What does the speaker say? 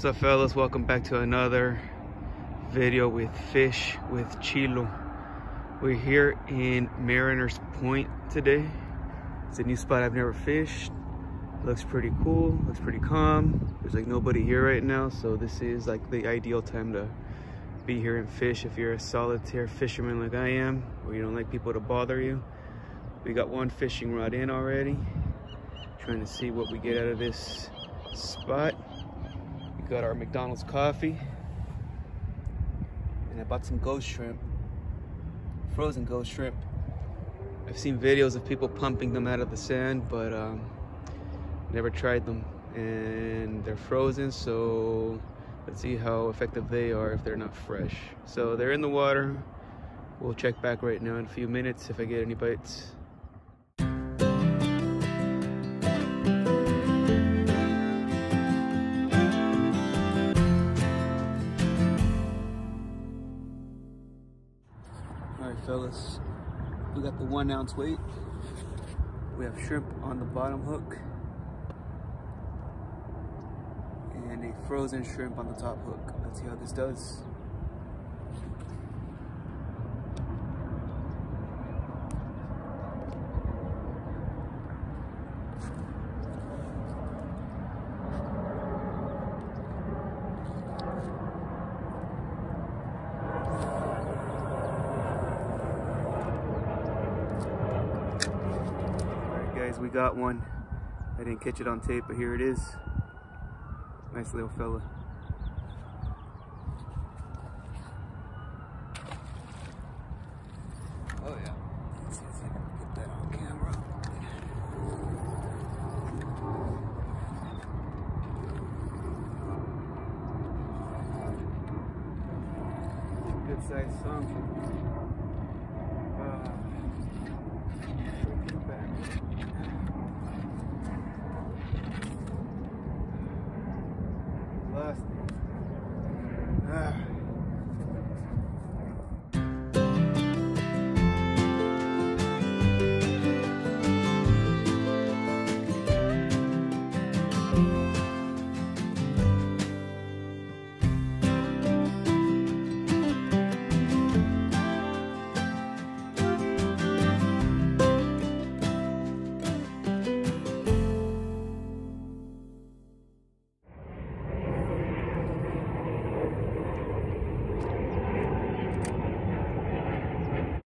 What's up, fellas? Welcome back to another video with Fish with Chilo. We're here in Mariner's Point today. It's a new spot I've never fished. Looks pretty cool, looks pretty calm. There's like nobody here right now, so this is like the ideal time to be here and fish if you're a solitaire fisherman like I am, or you don't like people to bother you. We got one fishing rod in already. Trying to see what we get out of this spot. We got our McDonald's coffee. And I bought some ghost shrimp. Frozen ghost shrimp. I've seen videos of people pumping them out of the sand, but never tried them. And they're frozen, so let's see how effective they are if they're not fresh. So they're in the water. We'll check back right now in a few minutes if I get any bites. Alright, fellas, we got the 1 ounce weight. We have shrimp on the bottom hook and a frozen shrimp on the top hook. Let's see how this does. We got one. I didn't catch it on tape, but here it is. Nice little fella. Oh yeah. Let's see if I can get that on camera. Good size song.